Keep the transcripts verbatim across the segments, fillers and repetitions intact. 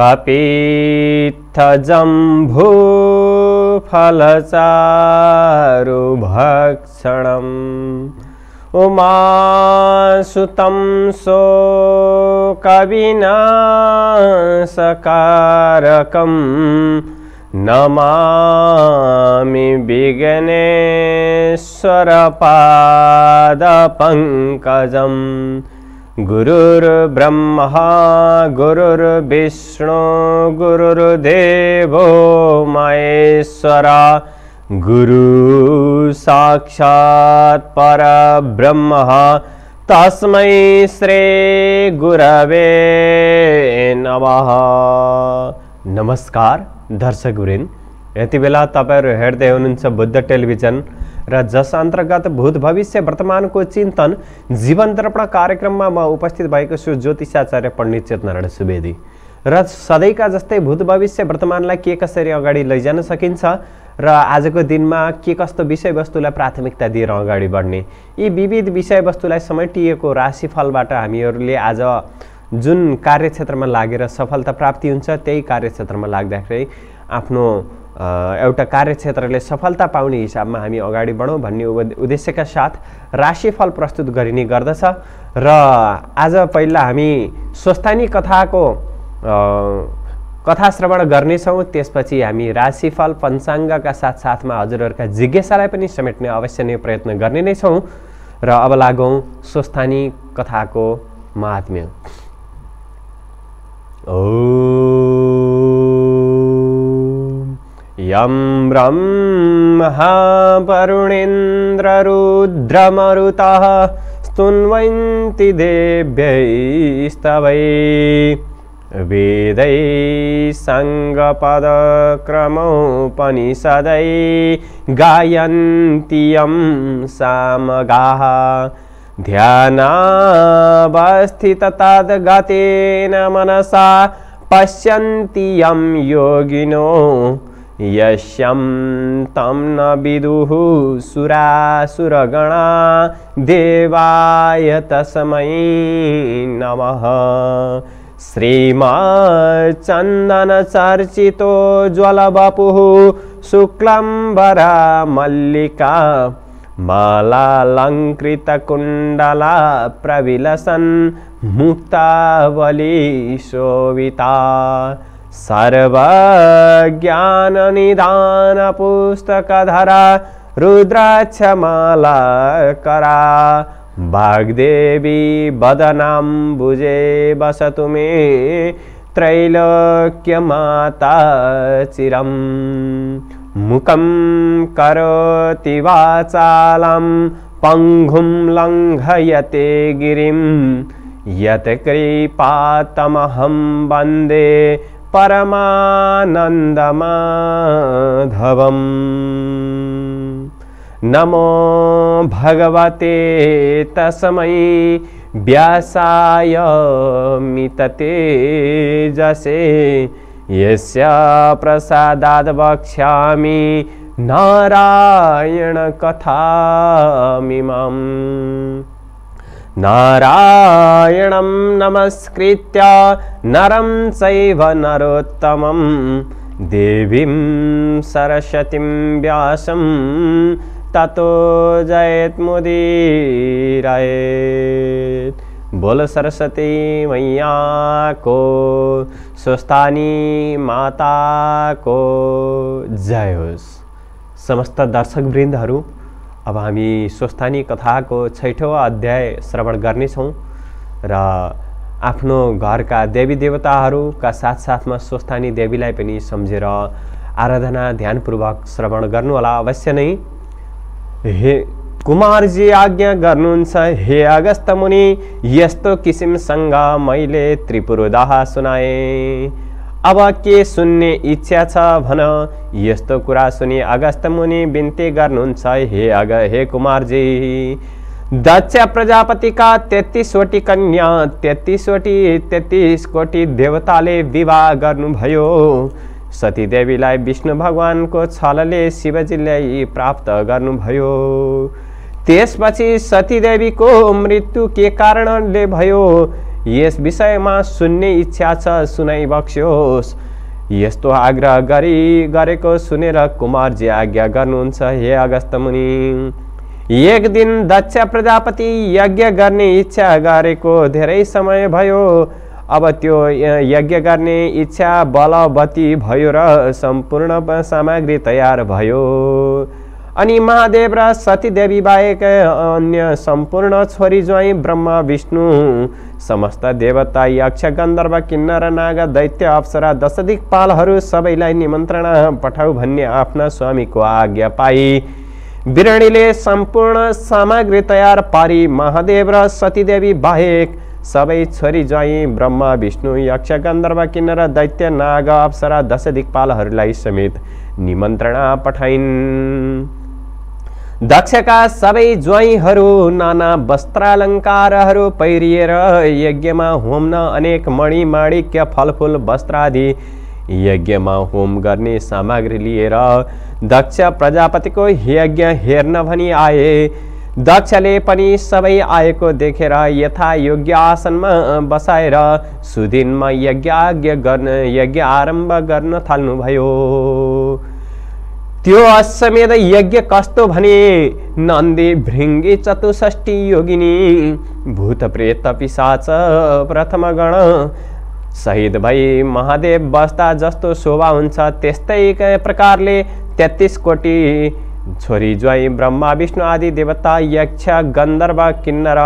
कपीत्थजम्भूफलचारुभक्षणम् उमासुतं शोकविनाशकारकं नमामि विघ्नेश्वरपादपङ्कजम्। गुरुर्ब्रह्मा गुरुर्विष्णु गुरुर्देवो महेश्वरा, गुरु साक्षात् परब्रह्म तस्मै श्री गुरवे नमः। नमस्कार दर्शकवृन्द, यति बेला तपाईहरु हेर्दै हुनुहुन्छ बुद्ध टेलिभिजन र जस अन्तर्गत भूत भविष्य वर्तमानको चिन्तन जीवन दर्पण कार्यक्रममा म उपस्थित भएको छु ज्योतिषाचार्य पण्डित चेतनारायण सुवेदी। र सधैँका जस्तै भूत भविष्य वर्तमानलाई के कसरी अगाडि लैजान सकिन्छ र आजको दिनमा के कस्तो विषयवस्तुलाई प्राथमिकता दिएर अगाडि बढ्ने, यी विविध विषयवस्तुलाई समेटिएको राशिफलबाट हामीहरूले आज जुन कार्यक्षेत्रमा लागेर सफलता प्राप्ति हुन्छ त्यही कार्यक्षेत्रमा लाग्दाखेरि आफ्नो एउटा कार्यक्षेत्रले सफलता पाउने हिसाबमा हामी अगाडि बढौँ भन्ने उद्देश्यका साथ राशिफल प्रस्तुत गरिने गर्दछ। र आज पहिला हामी स्वस्थानी कथाको कथा श्रवण गर्नेछौँ, त्यसपछि हामी राशिफल पञ्चाङ्गका साथ साथमा हजुरहरूका जिज्ञासालाई पनि समेट्ने अवश्य नै प्रयत्न गर्ने नै छौँ। र अब लागौँ स्वस्थानी कथाको महात्म्य। यं ब्रह्मा वरुणेन्द्ररुद्रमरुतः स्तुन्वन्ति देव्यैस्तवै वेदै सङ्गपदक्रमोपनिषदै गायन्ति यं सामगाः। ध्यानावस्थिततद्गतेन मनसा पश्यन्ति यं योगिनो यस्यं तं न विदुः सुरासुरगणा देवाय तस्मै नमः। श्रीमाचन्दनचर्चितो ज्वलवपुः शुक्लम्बरा मल्लिका मालालङ्कृतकुण्डला प्रविलसन् मुक्तावली शोभिता। सर्वज्ञाननिदानपुस्तकधरा रुद्राक्षमालाकरा वाग्देवी वदनाम्बुजे वसतु मे त्रैलोक्यमाता चिरम्। मुखं करोति वाचालं पङ्गुं लङ्घयते गिरिं यत्कृपातमहं वन्दे परमानन्दमाधवम्। नमो भगवते तस्मै व्यासाय मिततेजसे यस्य प्रसादाद् वक्ष्यामि नारायण कथामिमम्। नारायणं नमस्कृत्य नरं चैव नरोत्तमं देवीं सरस्वतीं व्यासं ततो जयमुदीरयेत्। बोल सरस्वती मैया को, स्वस्थानी माता को जय होस्। समस्त दर्शक वृन्दहरू, अब हामी स्वस्थानी कथाको छैठौँ अध्याय श्रवण गर्नेछौँ र आफ्नो घरका देवी देवताहरूका साथसाथमा स्वस्थानी देवीलाई पनि सम्झेर आराधना ध्यानपूर्वक श्रवण गर्नुहोला अवश्य नै। हे कुमारजी आज्ञा गर्नुहुन्छ, हे अगस्त मुनि, यस्तो किसिमसँग मैले त्रिपुरोदाह सुनाएँ, अब के सुन्ने इच्छा छ भन। यस्तो कुरा सुनि अगस्त मुनि बिन्ती गर्नुहुन्छ, हे अग हे कुमारजी, दक्ष प्रजापतिका तेत्तीसवटी कन्या तेत्तीसवटी तेत्तीस कोटी देवताले विवाह गर्नुभयो। सतीदेवीलाई विष्णु भगवानको छलले शिवजीले प्राप्त गर्नुभयो। त्यसपछि सतीदेवीको मृत्यु के कारणले भयो यस विषयमा सुन्ने इच्छा छ सुनाइबक्स्योस् यस्तो आग्रह गरी गरेको सुनेर कुमारजी आज्ञा गर्नुहुन्छ। हे अगस्त मुनि, एक दिन दक्ष प्रजापति यज्ञ गर्ने इच्छा गरेको धेरै समय भयो। अब त्यो यज्ञ गर्ने इच्छा बलवती भयो र सम्पूर्ण सामग्री तयार भयो। अनि महादेव र सतीदेवी बाहेक अन्य सम्पूर्ण छोरी ज्वाई ब्रह्मा विष्णु समस्त देवता यक्ष गन्धर्व किन्नर नाग दैत्य अप्सरा दश दिक्पालहरू सबैलाई निमन्त्रणा पठाऊ भन्ने आफ्ना स्वामीको आज्ञा पाई बिरणीले सम्पूर्ण सामग्री तयार पारी महादेव र सतीदेवी बाहेक सबै छोरी ज्वाई ब्रह्मा विष्णु यक्ष गन्धर्व किन्नर दैत्य नाग अप्सरा दश दिक्पालहरूलाई समेत निमन्त्रणा पठाइन्। दक्षका सबै ज्वाईहरू नाना वस्त्रालङ्कारहरू पहिरिएर यज्ञमा होम्न अनेक मणिमाणिक्य फलफुल वस्त्रादि यज्ञमा होम गर्ने सामग्री लिएर दक्ष प्रजापतिको यज्ञ हेर्न भनी आए। दक्षले पनि सबै आएको देखेर यथा योग्य आसनमा बसाएर सुदिनमा यज्ञ गर्न यज्ञ आरम्भ गर्न थाल्नुभयो। त्यो अश्वमेध यज्ञ कस्तो भने नन्दी भृङ्गी चतुष्टी योगिनी भूत प्रेत पिशाच प्रथम गण शहीद भई महादेव बस्दा जस्तो शोभा हुन्छ त्यस्तै प्रकारले तेत्तीस कोटी छोरी ज्वाई ब्रह्मा विष्णु आदि देवता यक्ष गन्धर्व किन्नर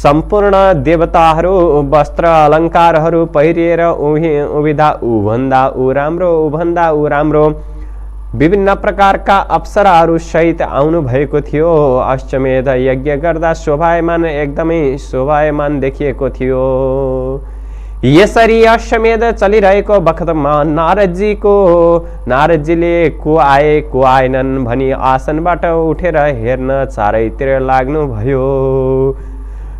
सम्पूर्ण देवताहरू वस्त्र अलङ्कारहरू पहिरिएर उही उभिदा ऊ भन्दा ऊ राम्रो ऊ भन्दा ऊ राम्रो विभिन्न प्रकारका अप्सराहरू सहित आउनु भएको थियो। अश्वमेध यज्ञ गर्दा शोभायमान एकदमै शोभायमान देखिएको थियो। यसरी अश्वमेध चलिरहेको बखतमा नारदजीको नारदजीले को आए को आएनन् भनी आसनबाट उठेर हेर्न चारैतिर लाग्नुभयो।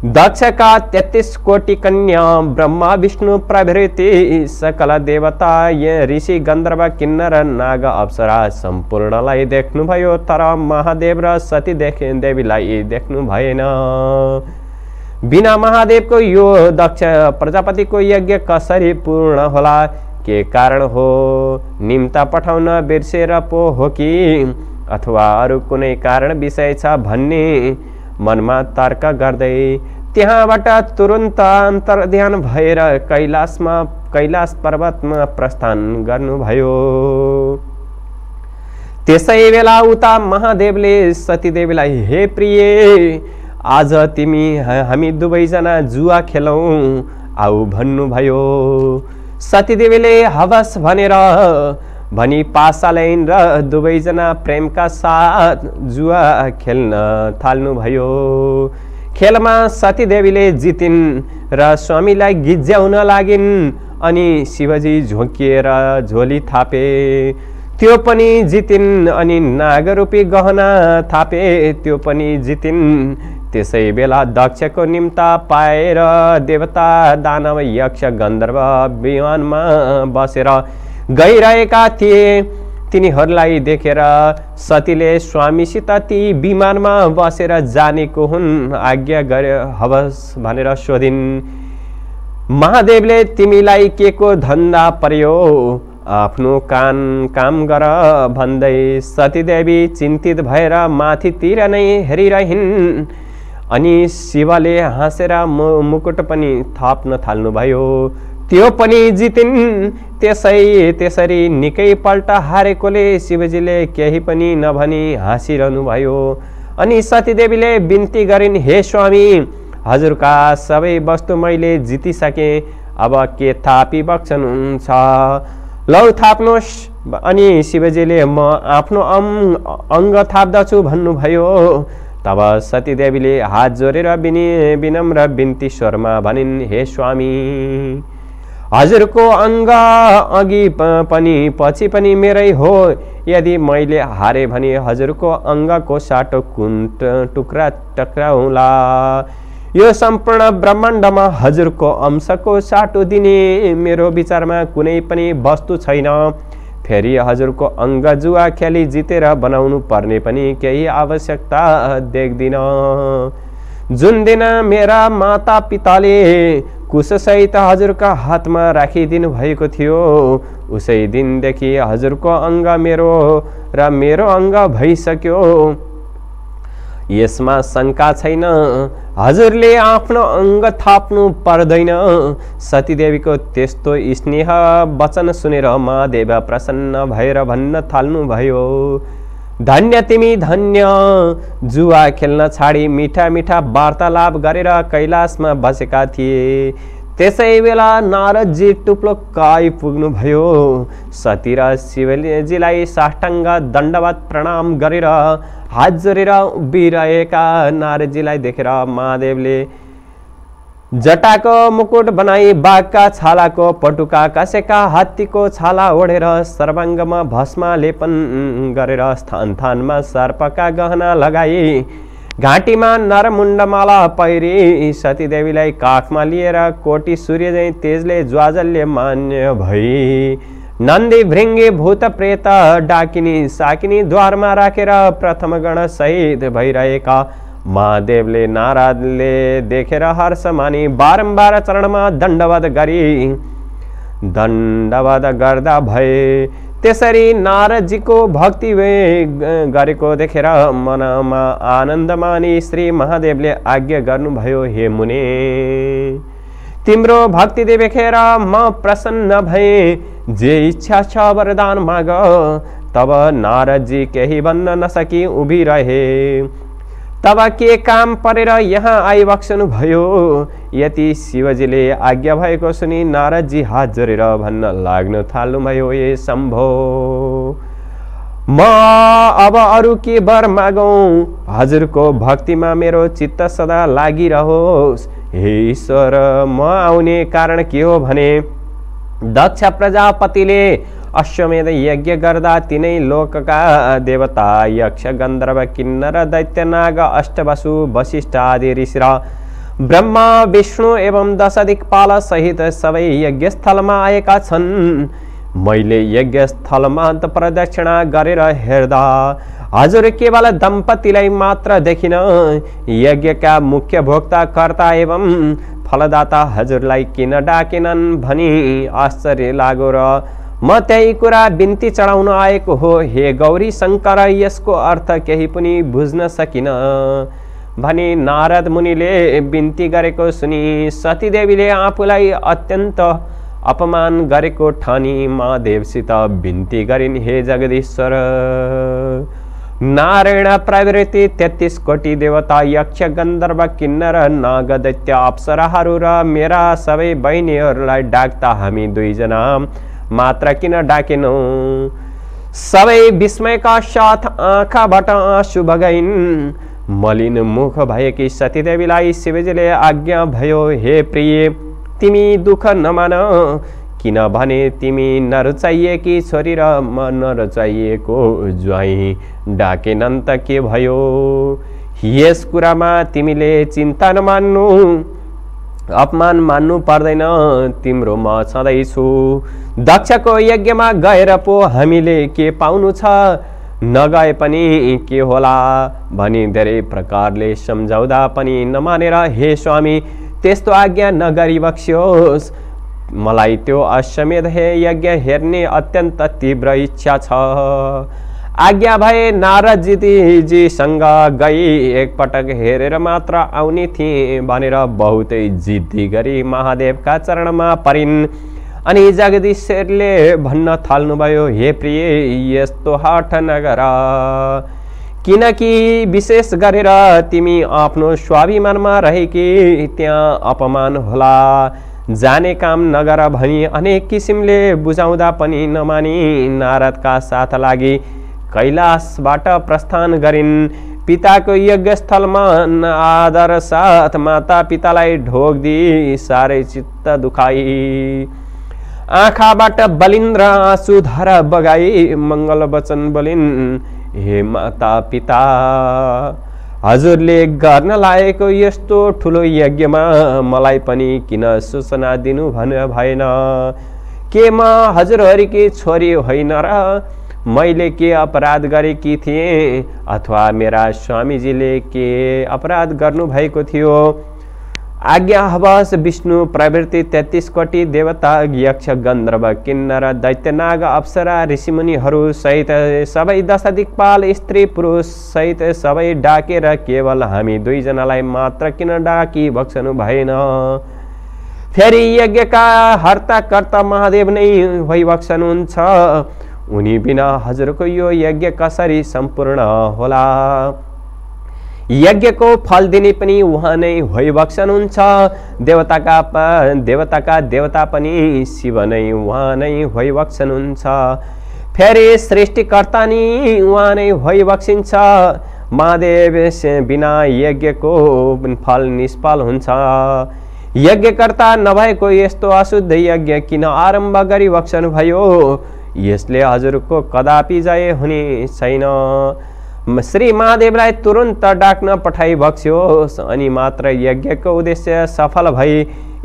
दक्षका तेत्तीस कोटी कन्या ब्रह्मा विष्णु प्रभृति सकल देवता ऋषि गन्धर्व किन्नर नाग अप्सरा सम्पूर्णलाई देख्नुभयो तर महादेव र सती देखे देवीलाई देख्नु भएन। बिना महादेवको यो दक्ष प्रजापतिको यज्ञ कसरी पूर्ण होला? के कारण हो? निम्ता पठाउन बिर्सेर पो हो कि अथवा अरू कुनै कारण विषय छ भन्ने मनमा तर्क गर्दै त्यहाँबाट तुरुन्त अन्तर्ध्यान भएर कैलाशमा कैलाश पर्वतमा प्रस्थान गर्नुभयो। त्यसै बेला उता महादेवले सतीदेवीलाई, हे प्रिय, आज तिमी हामी दुवैजना जुवा खेलौँ आऊ भन्नुभयो। सतीदेवीले हवस भनेर भनी पासा लाइन र दुवैजना प्रेमका साथ जुवा खेल्न थाल्नुभयो। खेलमा सतीदेवीले जितिन् र स्वामीलाई गिज्याउन लागिन्। अनि शिवजी झोकिएर झोली थापे, त्यो पनि जितिन्। अनि नागरूपी गहना थापे, त्यो पनि जितिन्। त्यसै बेला दक्षको निम्ता पाएर देवता दानव यक्ष गन्धर्व विमानमा बसेर गइरहेका थिए। तिनीहरूलाई देखेर सतीले स्वामीसित ती विमानमा बसेर जानेको हुन् आज्ञा गरे हवस् भनेर सोधिन्। महादेवले तिमीलाई के को धन्दा पर्यो, आफ्नो कान काम गर भन्दै सतीदेवी चिन्तित भएर माथितिर नै हेरिरहिन्। अनि शिवले हाँसेर मुकुट पनि थाप्न थाल्नुभयो, त्यो पनि जितिन्। त्यसै त्यसरी निकैपल्ट हारेकोले शिवजीले केही पनि नभनी हाँसिरहनुभयो। अनि सतीदेवीले बिन्ती गरिन्, हे स्वामी, हजुरका सबै वस्तु मैले जितिसकेँ, अब के थापी बक्सनुहुन्छ? लौ थाप्नुहोस्। अनि शिवजीले म आफ्नो अङ्ग थाप्दछु भन्नुभयो। तब सतीदेवीले हात जोडेर बिनी विनम्र बिन्ती स्वरमा भनिन्, हे स्वामी, हजुरको अङ्ग अघि पनि पछि पनि मेरै हो। यदि मैले हारे भने हजुरको अङ्गको साटो कुन टुक्रा टक्राउला? यो सम्पूर्ण ब्रह्माण्डमा हजुरको अंशको साटो दिने मेरो विचारमा कुनै पनि वस्तु छैन। फेरि हजुरको अङ्ग जुवा खेली जितेर बनाउनु पर्ने पनि केही आवश्यकता देख्दिन। जुन दिन मेरा माता पिताले कुश सहित हजुरका हातमा राखिदिनु भएको थियो, उसै दिनदेखि हजुरको अंग मेरो र मेरो अंग भइसक्यो, यसमा शंका छैन। हजुरले आफ्नो अंग थाप्नु पर्दैन। सतीदेवीको त्यस्तो स्नेह वचन सुनेर महादेव प्रसन्न भएर भन्न थाल्नु भयो, धन्य तिमी धन्य। जुवा खेल्न छाडी मीठा मीठा वार्तालाप गरेर कैलाशमा बसेका थिए। त्यसै बेला नारदजी टुप्लोक्का आइपुग्नु भयो। सती र शिवजीलाई साष्टाङ्ग दण्डवत प्रणाम गरेर हात जोडेर उभिरहेका नारदजीलाई देखेर महादेवले जटाको मुकुट बनाई बाघका छालाको पटुका कसेका हात्तीको छाला ओढेर सर्वाङ्गमा भस्मालेपन गरेर स्थान स्थानमा सर्पका गहना लगाई घाँटीमा नरमुण्डमाला पहिरी सतीदेवीलाई काखमा लिएर कोटी सूर्य झैं तेजले ज्वाजलले मान्य भई नन्दी भृङ्गी भूत प्रेत डाकिनी साकिनी द्वारमा राखेर प्रथम गण सहित भइरहेका महादेवले नारदले देखेर हर्ष मानी बारम्बार चरणमा दण्डवत गरी दण्डवत गर्दा भए। त्यसरी नारदजीको भक्ति गरेको देखेर मनमा आनन्द मानी श्री महादेवले आज्ञा गर्नुभयो, हे मुने तिम्रो भक्ति देखेर म प्रसन्न भए, जे इच्छा छ वरदान माग। तब नारदजी केही भन्न नसकी उभिरहे। तब के काम परेर यहाँ आइबक्सनु भयो? यति शिवजीले आज्ञा भएको सुनि नारदजी हात जोडेर भन्न लाग्नु थाल्नुभयो, हे शम्भो म अब अरू के वर मागौँ, हजुरको भक्तिमा मेरो चित्त सदा लागिरहोस्। हे ईश्वर, म आउने कारण के हो भने दक्ष प्रजापतिले अश्वमेध यज्ञ गर्दा तीनै लोकका देवता यक्ष गन्धर्व किन्नर दैत्य नाग अष्टवसु वशिष्ठ आदि ऋषि र ब्रह्मा विष्णु एवं दश दिक्पाल सहित सबै यज्ञस्थलमा आएका छन्। मैले यज्ञस्थलमा अन्त प्रदक्षिणा गरेर हेर्दा हजुर केवल दम्पतिलाई मात्र देखिन, यज्ञका मुख्य भोक्ता कर्ता एवं फलदाता हजुरलाई किन डाकेनन् भनी आश्चर्य लाग्यो र म त्यही कुरा बिन्ती चढाउन आएको हो। हे गौरी शङ्कर, यसको अर्थ केही पनि बुझ्न सकिन भनी नारद मुनिले बिन्ती गरेको सुनि सतीदेवीले आफूलाई अत्यन्त अपमान गरेको ठानी महादेवसित बिन्ती गरिन्, हे जगदीश्वर, नारायण प्रवृत्ति तेत्तीस कोटी देवता यक्ष गन्धर्व किन्नर नाग दैत्य अप्सराहरू र मेरा सबै बहिनीहरूलाई डाक्दा हामी दुईजना मात्र किन डाकेनौ? सबै विस्मयका साथ आँखाबाट आँसु बगाइन्। मलिन मुख भएकी सतीदेवीलाई शिवजीले आज्ञा भयो, हे प्रिय, तिमी दुःख नमान, किनभने तिमी नरुचाइएकी छोरी र म नरुचाइएको ज्वाइँ डाकेनन् त के भयो? यस कुरामा तिमीले चिन्ता नमान्नु, अपमान मान्नु पर्दैन, तिम्रो म छँदै छु। दक्षको यज्ञमा गएर पो हामीले के पाउनु छ, नगए पनि के होला भनी धेरै प्रकारले सम्झाउँदा पनि नमानेर हे स्वामी, त्यस्तो आज्ञा नगरी बक्स्योस्, मलाई त्यो अश्वमेध यज्ञ हेर्ने अत्यन्त तीव्र इच्छा छ। आज्ञा भए नारदजीजीसँग गई एकपटक हेरेर मात्र आउने थिए भनेर बहुतै जिद्दी गरी महादेवका चरणमा परिन्। अनि जगदीश्वरले भन्न थाल्नुभयो, हे प्रिय, यस्तो हठ नगर, किनकि विशेष गरेर तिमी आफ्नो स्वाभिमानमा रहेकी, त्यहाँ अपमान होला, जाने काम नगर भनी अनेक किसिमले बुझाउँदा पनि नमानी नारदका साथ लागि कैलाशबाट प्रस्थान गरिन्। पिताको यज्ञस्थलमा आदर साथ माता पितालाई ढोग दिई साह्रै चित्त दुखाई आँखाबाट बलिन्द्र आँसुधारा बगाई मङ्गल वचन बोलिन्, हे माता पिता, हजुरले गर्न लागेको यस्तो ठुलो यज्ञमा मलाई पनि किन सूचना दिनु भन्नु भएन? के म हजुरहरीकी छोरी होइन र? मैले के अपराध गरेकी थिएँ अथवा मेरा स्वामीजीले के अपराध गर्नुभएको थियो। आज्ञाहवश विष्णु प्रवृत्ति तैंतीस कोटी देवता यक्ष गन्धर्व किन्नर दैत्यनाग अप्सरा ऋषिमुनिहरू सहित सबै दश दिक्पाल स्त्री पुरुष सहित सबै डाकेर केवल हामी दुईजनालाई मात्र किन डाकी बक्सनु भएन। फेरि यज्ञका हर्ता कर्ता महादेव नै भइबक्सनुहुन्छ। उनी बिना हजुरको यो यज्ञ कसरी सम्पूर्ण होला। यज्ञ को फल दिने पनि उहाँ नै भइबक्सनुहुन्छ। देवताका देवताका देवता पनि शिव नै उहाँ नै भइबक्सनुहुन्छ। फेरि सृष्टिकर्ता नि उहाँ नै भइबक्सिन्छ। महादेव बिना यज्ञ को फल निष्फल हुन्छ। यज्ञकर्ता नभएको यस्तो अशुद्ध यज्ञ किन आरम्भ गरिबक्सनु भयो। यसले हजुरको कदापि जय हुने छैन। श्री महादेवलाई तुरन्त डाक्न पठाई बक्स्यो। अनि मात्र यज्ञको उद्देश्य सफल भई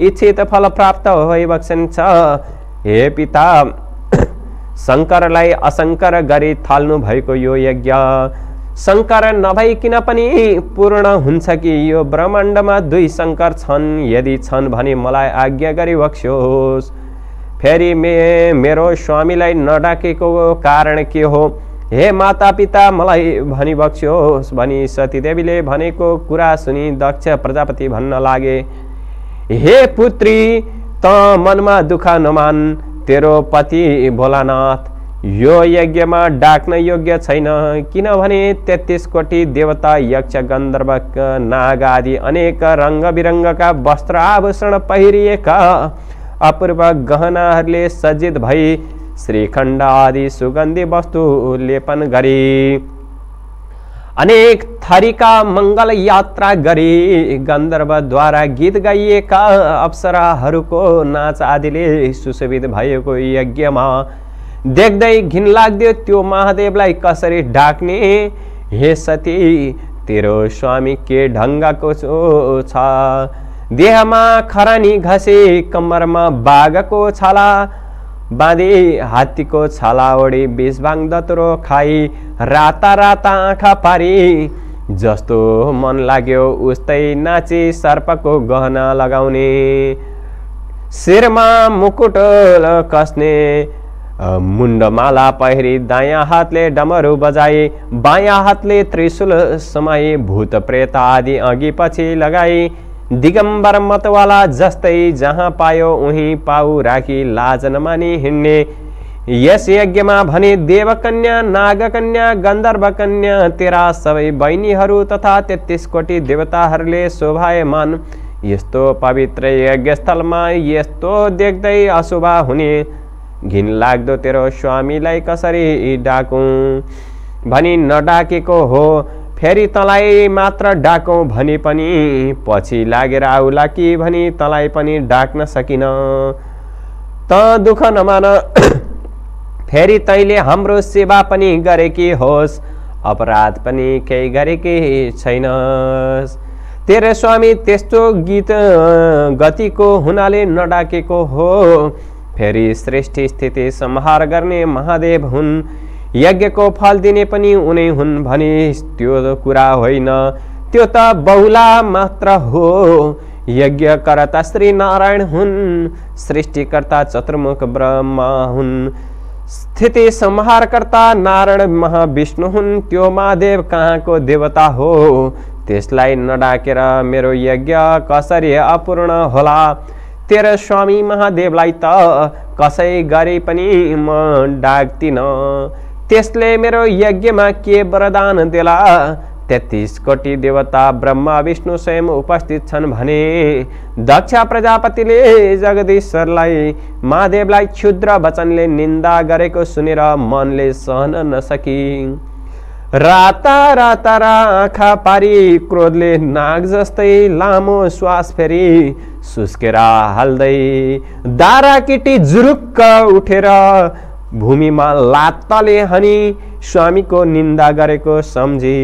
इच्छित फल प्राप्त भई बक्सन्छ। हे पिता शङ्करलाई अशङ्कर गरी थाल्नु भएको यो यज्ञ शङ्कर नभइकन पनि पूर्ण हुन्छ कि। यो ब्रह्माण्डमा दुई शङ्कर छन्, यदि छन् भने मलाई आज्ञा गरी बक्स्योस्। फेरि मे मेरो स्वामीलाई नडाकेको कारण के हो। हे माता पिता मलाई भनी बक्स्योस् भनी सतीदेवीले भनेको कुरा सुनी दक्ष प्रजापति भन्न लागे। हे पुत्री त मनमा दुःख नमान, तेरो पति भोलानाथ यो यज्ञमा डाक्न योग्य छैन। किनभने तेत्तीस कोटी देवता यक्ष गन्धर्व नाग आदि अनेक रङ्गबिरङ्गका वस्त्र आभूषण पहिरिएका अपूर्व गहनाहरूले सज्जित भई श्रीखण्ड आदि सुगन्धी वस्तु लेपन गरी अनेक थरीका मंगल यात्रा गरी गन्धर्व द्वारा गीत गाइएका अप्सराहरूको नाच आदिले सुशोभित भएको यज्ञमा देख्दै घिनलाग्दो त्यो महादेवलाई कसरी ढाक्ने। हे सती तेरो स्वामी के ढङ्गको छ। देहमा खरानी घसे, कम्मरमा बाघको छाला बाँधी, हात्तीको छाला ओढी, बेसबाङ दत्रो खाई, राता राता आँखा पारी, जस्तो मन लाग्यो उस्तै नाची, सर्पको गहना लगाउने, शिरमा मुकुट कस्ने, मुण्डमाला पहिरी, दायाँ हातले डमरू बजाई, बायाँ हातले त्रिशूल समाई, भूत प्रेत आदि अघि पछि लगाई, दिगम्बर मतवाला जस्तै जहाँ पायो उही पाऊ राखी लाज नमानी हिँड्ने यस यज्ञमा भने देवकन्या नागकन्या गन्धर्वकन्या तेरा सबै बहिनीहरू तथा तेत्तीस कोटी देवताहरूले शोभायमान यस्तो पवित्र यज्ञस्थलमा यस्तो देख्दै अशुभा हुने। घिनलाग्दो तेरो स्वामीलाई कसरी डाकौँ भनी नडाकेको हो। फेरि तलाई मात्र डाकौँ भने पनि पछि लागेर आउला कि भनी तलाई पनि डाक्न सकिन। त दुःख नमान, फेरि तैले हाम्रो सेवा पनि गरेकी होस्, अपराध पनि केही गरेकी छैनस्। तेरो स्वामी त्यस्तो गीत गतिको हुनाले नडाकेको हो। फेरि श्रेष्ठ स्थिति संहार गर्ने महादेव हुन्, यज्ञको फल दिने पनि उनै हुन् भने त्यो कुरा होइन, त्यो त बहुला मात्र हो। यज्ञकर्ता श्री नारायण हुन्, सृष्टिकर्ता चतुर्मुख ब्रह्मा हुन्, स्थिति संहारकर्ता नारायण महाविष्णु हुन्। त्यो महादेव कहाँको देवता हो। त्यसलाई नडाकेर मेरो यज्ञ कसरी अपूर्ण होला। तेरो स्वामी महादेवलाई त कसै गरी पनि म डाक्दिन। त्यसले मेरो यज्ञमा के वरदान देला। तेत्तीस कोटी देवता ब्रह्मा विष्णु स्वयं उपस्थित छन् भने दक्ष प्रजापतिले जगदीश्वरलाई महादेवलाई क्षुद्र वचनले निन्दा गरेको सुनेर मनले सहन नसकी राता राता आँखा पारी क्रोधले नाग जस्तै लामो श्वास फेरि सुस्केरा हाल्दै दारा किटी जुरुक्क उठेर भूमिमा लात्तले हनी स्वामीको निन्दा गरेको सम्झी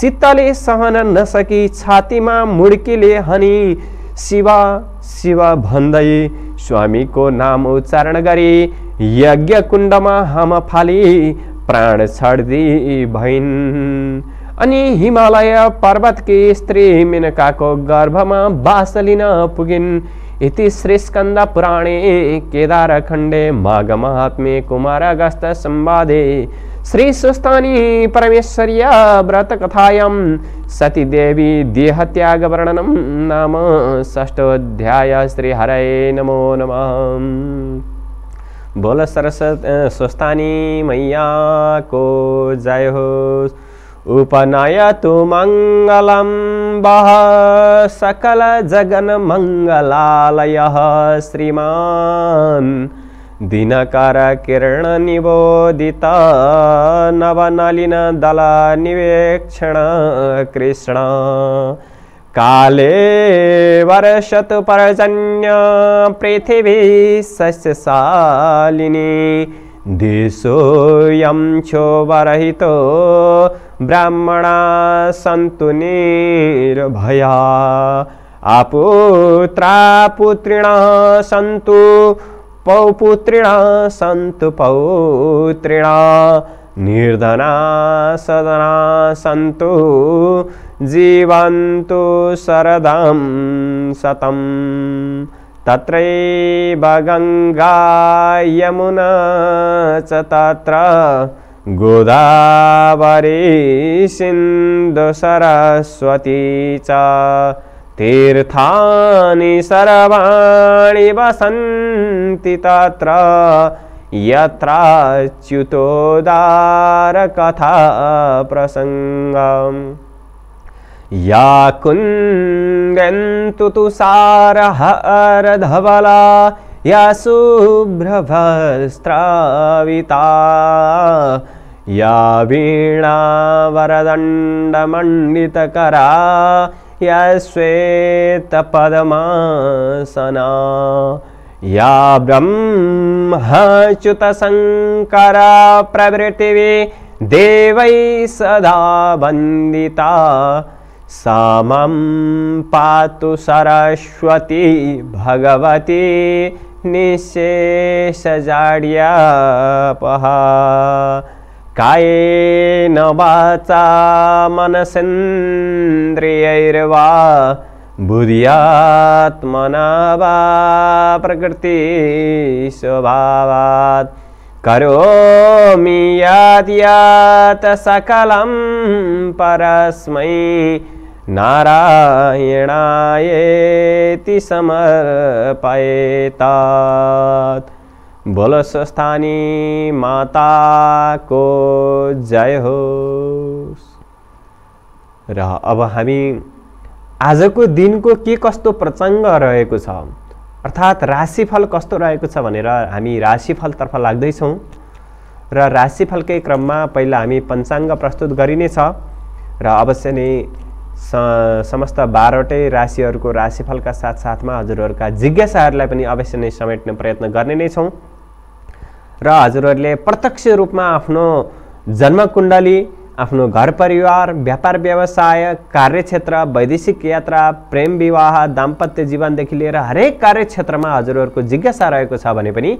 चित्तले सहन नसकी छातीमा मुड्कीले हनी शिव शिव भन्दै स्वामीको नाम उच्चारण गरी यज्ञ कुण्डमा हाम फाली प्राण छाड्दी भइन्। अनि हिमालय पर्वतकी स्त्री मेनकाको गर्भमा बास लिन पुगिन्। इति श्री स्कन्द पुराणे केदारखण्डे माघ महात्म्ये कुमारागस्त संवादे श्री स्वस्थानी परमेश्वर्य व्रत कथायां सती देवी देहत्याग वर्णनं नाम षष्ठोऽध्याय। श्री हरये नमो नमः। बोल सरस्वती स्वस्थानी मैया को जय हो। उपनयतु मंगलम वः सकल जगन मंगलालयः। श्रीमान दिनकर किरण निबोधित नवनलिन दल निवेक्षण कृष्ण काले वर्षतु पर्जन्य पृथिवी सस्यशालिनी। देशोऽयं क्षोभरहितो ब्राह्मणा सन्तु निर्भया। आपुत्रा पुत्रिणः सन्तु पौपुत्रिणः सन्तु पौत्रिणः। निर्धना सदना सन्तु जीवन्तु शरदं शतं। तत्रैव गङ्गा यमुना च तत्र गोदावरी सिन्धु सरस्वती च। तीर्थानि सर्वाणि वसन्ति तत्र यत्राच्युतोदार कथा प्रसङ्गम्। या कुन्दन्तु तुषारहारधवला या शुभ्रवस्त्राविता। या वीणावरदण्डमण्डितकरा या श्वेतपद्मासना। या ब्रह्मच्युतशङ्करा प्रवृतिवी देवै सदा वन्दिता। सा मां पातु सरस्वती भगवती निःशेषजाड्यापहा। कायेन वाचा मनसेन्द्रियैर्वा बुद्ध्यात्मना वा प्रकृतिस्वभावात्। करोमि यद् यत् सकलं परस्मै नारायणायेति समर्पयेत्। बोलो स्वस्थानी माता को जय हो। र अब हामी आजको दिनको के कस्तो प्रसङ्ग रहेको छ अर्थात् राशिफल कस्तो रहेको छ भनेर हामी राशिफलतर्फ लाग्दै छौं। र राशिफलकै क्रममा पहिला हामी पञ्चाङ्ग प्रस्तुत गरिनेछ र अवश्य नै समस्त बाह्रवटै राशिहरूको राशिफलका साथसाथमा हजुरहरूका जिज्ञासाहरूलाई पनि अवश्य नै समेट्ने प्रयत्न गर्ने नै छौं। र हजुरहरूले प्रत्यक्ष रूपमा आफ्नो जन्मकुण्डली, आफ्नो घर परिवार, व्यापार व्यवसाय, कार्यक्षेत्र, वैदेशिक यात्रा, प्रेम विवाह, दाम्पत्य जीवनदेखि लिएर हरेक कार्यक्षेत्रमा हजुरहरूको जिज्ञासा रहेको छ भने पनि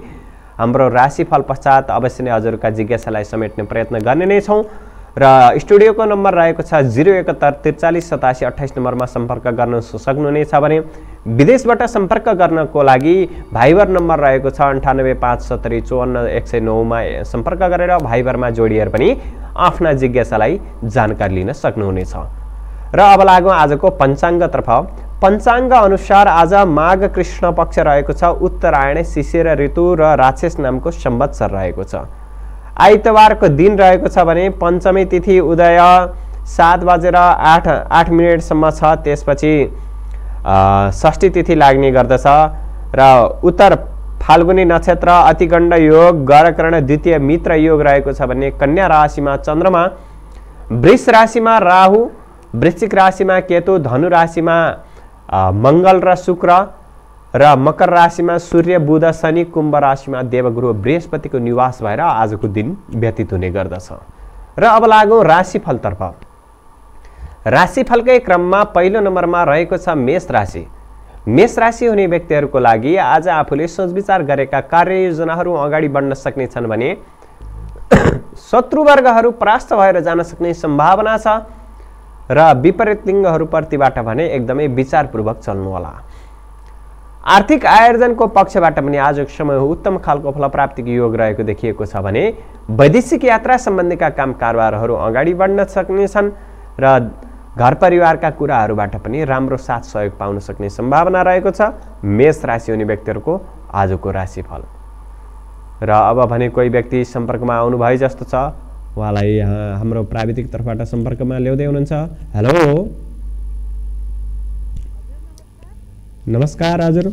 हाम्रो राशिफल पश्चात अवश्य नै हजुरहरूका जिज्ञासालाई समेट्ने प्रयत्न गर्ने नै छौं। र स्टुडियोको नम्बर रहेको छ शून्य एकहत्तर त्रिचालीस सतासी अट्ठाइस नम्बरमा सम्पर्क गर्न सक्नुहुनेछ भने विदेशबाट सम्पर्क गर्नको लागि भाइबर नम्बर रहेको छ अन्ठानब्बे पाँच सत्तरी चौवन्न एक सय नौ मा सम्पर्क गरेर भाइबरमा जोडिएर पनि आफ्ना जिज्ञासालाई जानकारी लिन सक्नुहुनेछ। र अब लागौँ आजको पञ्चाङ्गतर्फ। पञ्चाङ्ग अनुसार आज माघ कृष्ण पक्ष रहेको छ। उत्तरायण शिशिर ऋतु र राक्षस नामको संवत्सर रहेको छ। आइतबारको दिन रहेको छ भने पञ्चमी तिथि उदय सात बजेर आठ आठ मिनटसम्म छ। त्यसपछि षष्ठी तिथि लाग्ने गर्दछ र उत्तर फाल्गुनी नक्षत्र, अतिगण्ड योग, गरकर्ण द्वितीय मित्र योग रहेको छ भने कन्या राशिमा चन्द्रमा, वृष राशिमा राहु, वृश्चिक राशिमा केतु, धनु राशिमा मङ्गल र शुक्र र मकर राशिमा सूर्य बुध शनि, कुम्भ राशिमा देवगुरु बृहस्पतिको निवास भएर आजको दिन व्यतीत हुने गर्दछ। र अब लागौँ राशिफलतर्फ। राशिफलकै क्रममा पहिलो नम्बरमा रहेको छ मेष राशि। मेष राशि हुने व्यक्तिहरूको लागि आज आफूले सोचविचार गरेका कार्ययोजनाहरू अगाडि बढ्न सक्नेछन् भने शत्रुवर्गहरू परास्त भएर जान सक्ने सम्भावना छ र विपरीत लिङ्गहरूप्रतिबाट भने एकदमै विचारपूर्वक चल्नुहोला। आर्थिक आयोजनको पक्षबाट पनि आजको समय उत्तम खालको फलप्राप्तिको योग रहेको देखिएको छ भने वैदेशिक यात्रा सम्बन्धीका काम कारोबारहरू अगाडि बढ्न सक्ने छन् र घर परिवारका कुराहरूबाट पनि राम्रो साथ सहयोग पाउन सक्ने सम्भावना रहेको छ। मेष राशि हुने व्यक्तिहरूको आजको राशिफल। र अब भने कोही व्यक्ति सम्पर्कमा आउनु भए जस्तो छ, उहाँलाई हाम्रो प्राविधिक तर्फबाट सम्पर्कमा ल्याउँदै हुनुहुन्छ। हेलो, नमस्कार हजुर,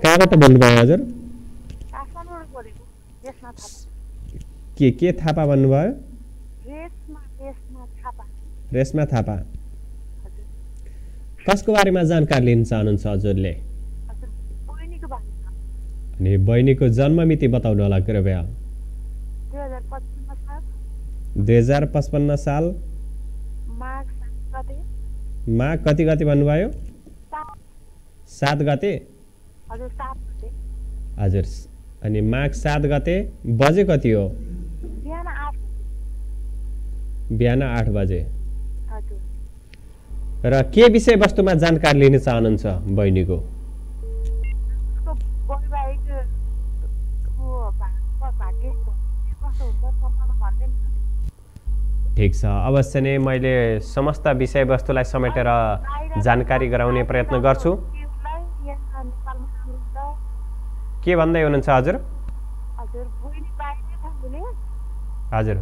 कहाँबाट बोल्नुभयो हजुर? के के थापा भन्नुभयो? रेशमा थापा। कसको बारेमा जानकारी लिन चाहनुहुन्छ हजुरले? अनि बहिनीको जन्ममिति बताउनु होला कृपया। दुई हजार पचपन्न साल माघ कति गते भन्नुभयो? सात गते। हजुर, अनि माघ सात गते बजे कति हो? बिहान आठ बजे। र के विषय वस्तुमा जानकारी लिन चाहनुहुन्छ बहिनीको? ठिक छ, अवश्य नै मैले समस्त विषयवस्तुलाई समेटेर जानकारी गराउने प्रयत्न गर्छु। के भन्दै हुनुहुन्छ हजुर? हजुर,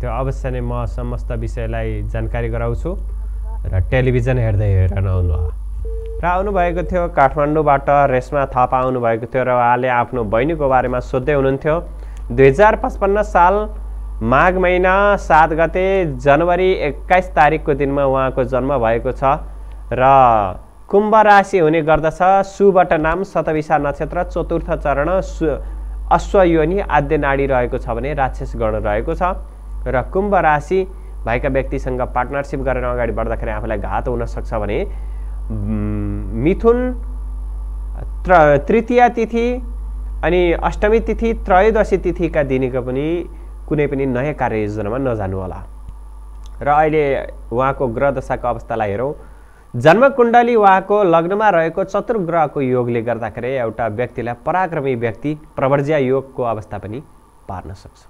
त्यो अवश्य नै म समस्त विषयलाई जानकारी गराउँछु र टेलिभिजन हेर्दै हेरेर नहुनु। र आउनुभएको थियो काठमाडौँबाट रेशमा थापा आउनुभएको थियो र उहाँले आफ्नो बहिनीको बारेमा सोध्दै हुनुहुन्थ्यो। दुई हजार पचपन्न साल माघ महिना सात गते जनवरी एक्काइस तारिकको दिनमा उहाँको जन्म भएको छ र कुम्भ राशि हुने गर्दछ। सुबट नाम, शतभिषा नक्षत्र, चतुर्थ चरण, अश्वयोनी, आद्य नाडी रहेको छ भने राक्षस गण रहेको छ र कुम्भ राशि भएका व्यक्तिसँग पार्टनरसिप गरेर अगाडि बढ्दाखेरि आफूलाई घात हुन सक्छ भने मिथुन तृतीया तिथि अनि अष्टमी तिथि, त्रयोदशी तिथिका दिनका पनि कुनै पनि नयाँ कार्ययोजनामा नजानुहोला। र अहिले उहाँको ग्रह दशाको अवस्थालाई हेरौँ। जन्मकुण्डली उहाँको लग्नमा रहेको चतुर्ग्रहको योगले गर्दाखेरि एउटा व्यक्तिलाई पराक्रमी व्यक्ति प्रवर्ज्या योगको अवस्था पनि पार्न सक्छ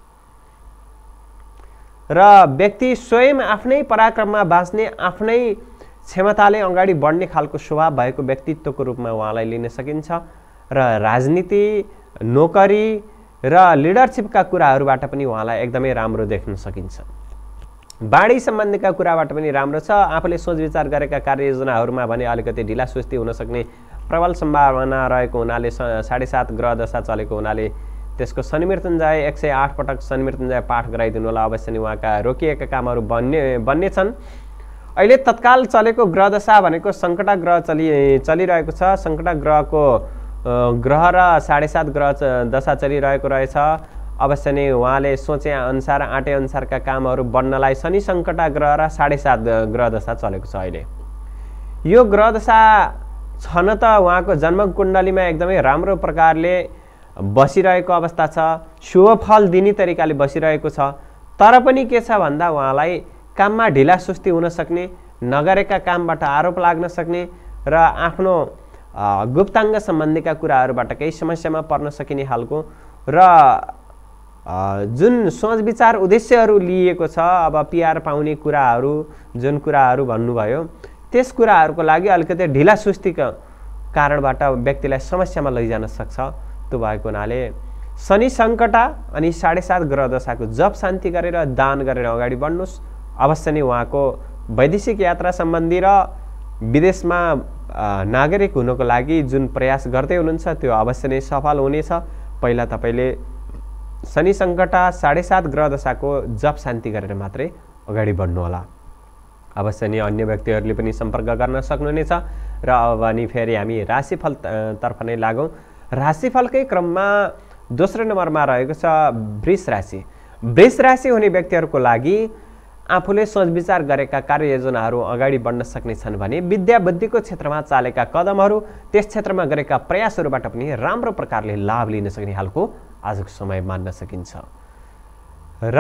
र व्यक्ति स्वयं आफ्नै पराक्रममा बाँच्ने, आफ्नै क्षमताले अगाडि बढ्ने खालको स्वभाव भएको व्यक्तित्वको रूपमा उहाँलाई लिन सकिन्छ र राजनीति, नोकरी र लिडरसिपका कुराहरूबाट पनि उहाँलाई एकदमै राम्रो देख्न सकिन्छ। बाढी सम्बन्धीका कुराबाट पनि राम्रो छ। आफूले सोच विचार गरेका कार्ययोजनाहरूमा भने अलिकति ढिलासुस्ती हुन सक्ने प्रबल सम्भावना रहेको हुनाले साढे सात ग्रह दशा चलेको हुनाले त्यसको शनि मृत्युञ्जय एक सय आठ पटक शनि मृत्युञ्जय पाठ गराइदिनु होला। अवश्य नै उहाँका रोकिएका कामहरू बन्ने बन्ने छन्। अहिले तत्काल चलेको ग्रहदशा भनेको सङ्कटा ग्रह चलि चलिरहेको छ। सङ्कटा ग्रहको ग्रह र साढे सात ग्रह दशा चलिरहेको रहेछ। अवश्य नै उहाँले सोचे अनुसार आँटे अनुसारका कामहरू बन्नलाई शनि सङ्कटा ग्रह र साढे सात ग्रह दशा चलेको छ। अहिले यो ग्रहदशा छन त उहाँको जन्मकुण्डलीमा एकदमै राम्रो प्रकारले बसिरहेको अवस्था छ, शुभफल दिने तरिकाले बसिरहेको छ। तर पनि के छ भन्दा उहाँलाई काममा ढिलासुस्ती हुन सक्ने, नगरेका कामबाट आरोप लाग्न सक्ने र आफ्नो गुप्ताङ्ग सम्बन्धीका कुराहरूबाट केही समस्यामा पर्न सकिने खालको र जुन सोच विचार उद्देश्यहरू लिएको छ, अब पिआर पाउने कुराहरू जुन कुराहरू भन्नुभयो त्यस कुराहरूको लागि अलिकति ढिलासुस्तीका कारणबाट व्यक्तिलाई समस्यामा लैजान सक्छ। त्यो भएको हुनाले शनि सङ्कटा अनि साढे सात ग्रह दशाको जप शान्ति गरेर दान गरेर अगाडि बढ्नुहोस्। अवश्य नै उहाँको वैदेशिक यात्रा सम्बन्धी र विदेशमा नागरिक हुनको लागि जुन प्रयास गर्दै हुनुहुन्छ त्यो अवश्य नै सफल हुनेछ। पहिला तपाईँले शनि सङ्कटा साढे सात ग्रह दशाको जप शान्ति गरेर मात्रै अगाडि बढ्नुहोला। अवश्य नै अन्य व्यक्तिहरूले पनि सम्पर्क गर्न सक्नुहुनेछ। र अब अनि फेरि हामी राशिफल तर्फ नै लागौँ। राशिफलकै क्रममा दोस्रो नम्बरमा रहेको छ वृष राशि। वृष राशि हुने व्यक्तिहरूको लागि आफूले सोचविचार गरेका कार्ययोजनाहरू अगाडि बढ्न सक्ने छन् भने विद्या बुद्धिको क्षेत्रमा चालेका कदमहरू त्यस क्षेत्रमा गरेका प्रयासहरूबाट पनि राम्रो प्रकारले लाभ लिन सक्ने हालको आजको समय मान्न सकिन्छ। र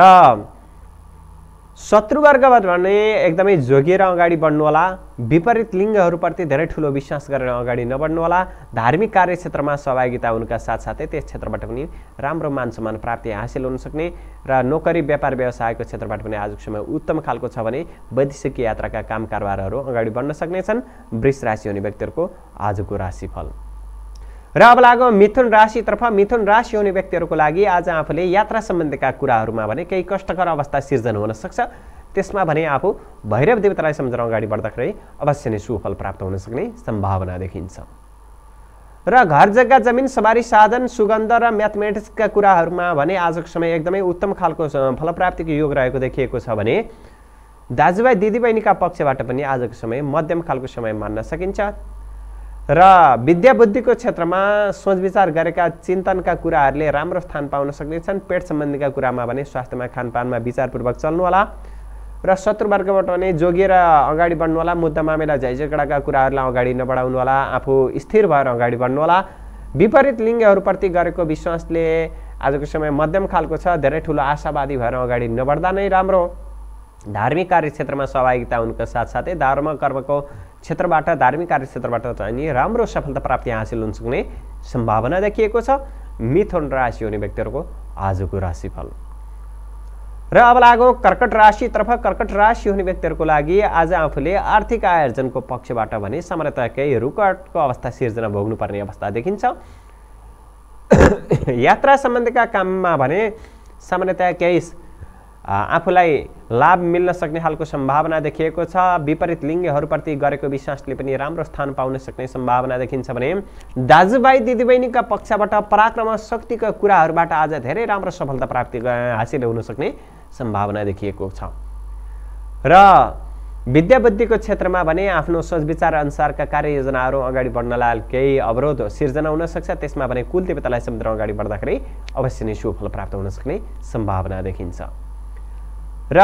शत्रुवर्गबाट भने एकदमै जोगिएर अगाडि बढ्नु होला, विपरीत लिङ्गहरूप्रति धेरै ठुलो विश्वास गरेर अगाडि नबढ्नु होला, धार्मिक कार्यक्षेत्रमा सहभागिता हुनुका साथसाथै त्यस क्षेत्रबाट पनि राम्रो मानसम्मान प्राप्ति हासिल हुन सक्ने र नोकरी व्यापार व्यवसायको क्षेत्रबाट पनि आजको समय उत्तम खालको छ भने वैदेशिक यात्राका काम कारोबारहरू अगाडि बढ्न सक्ने छन्। वृष राशि हुने व्यक्तिहरूको आजको राशिफल। र अब लाग्यो मिथुन राशितर्फ। मिथुन राशि हुने व्यक्तिहरूको लागि आज आफूले यात्रा सम्बन्धीका कुराहरूमा भने केही कष्टकर अवस्था सिर्जन हुन सक्छ, त्यसमा भने आफू भैरव देवतालाई सम्झेर अगाडि बढ्दाखेरि अवश्य नै सुफल प्राप्त हुन सक्ने सम्भावना देखिन्छ। र घर जग्गा जमिन सवारी साधन सुगन्ध र म्याथमेटिक्सका कुराहरूमा भने आजको समय एकदमै उत्तम खालको फलप्राप्तिको योग रहेको देखिएको छ भने दाजुभाइ दिदीबहिनीका पक्षबाट पनि आजको समय मध्यम खालको समय मान्न सकिन्छ। र विद्या बुद्धिको क्षेत्रमा सोच विचार गरेका चिन्तनका कुराहरूले राम्रो स्थान पाउन सक्ने छन्। पेट सम्बन्धीका कुरामा भने स्वास्थ्यमा खानपानमा विचारपूर्वक चल्नु होला र शत्रुवर्गबाट भने जोगिएर अगाडि बढ्नु होला, मुद्दा मामिला झैझगडाका कुराहरूलाई अगाडि नबढाउनु होला, आफू स्थिर भएर अगाडि बढ्नु होला। विपरीत लिङ्गहरूप्रति गरेको विश्वासले आजको समय मध्यम खालको छ, धेरै ठुलो आशावादी भएर अगाडि नबढ्दा नै राम्रो हो। धार्मिक कार्यक्षेत्रमा सहभागिता हुनुका साथसाथै धर्म कर्मको क्षेत्रबाट धार्मिक कार्यक्षेत्रबाट चाहिँ राम्रो सफलता प्राप्ति हासिल हुन सक्ने सम्भावना देखिएको छ। मिथुन राशि हुने व्यक्तिहरूको आजको राशिफल। र अब लाग्यो कर्कट राशितर्फ। कर्कट राशि हुने व्यक्तिहरूको लागि आज आफूले आर्थिक आर्जनको पक्षबाट भने सामान्यतः केही रुकावटको अवस्था सिर्जना भोग्नुपर्ने अवस्था देखिन्छ। यात्रा सम्बन्धीका काममा भने सामान्यतया केही आफूलाई लाभ मिल्न सक्ने खालको सम्भावना देखिएको छ। विपरीत लिङ्गहरूप्रति गरेको विश्वासले पनि राम्रो स्थान पाउन सक्ने सम्भावना देखिन्छ भने दाजुभाइ दिदीबहिनीका पक्षबाट पराक्रम शक्तिका कुराहरूबाट आज धेरै राम्रो सफलता प्राप्ति हासिल हुन सक्ने सम्भावना देखिएको छ। र विद्या बुद्धिको क्षेत्रमा भने आफ्नो सोच विचार अनुसारका कार्ययोजनाहरू अगाडि बढ्नलाई केही अवरोध सिर्जना हुन सक्छ, त्यसमा भने कुल देवतालाई सम्झेर अगाडि बढ्दाखेरि अवश्य नै सुफल प्राप्त हुन सक्ने सम्भावना देखिन्छ। र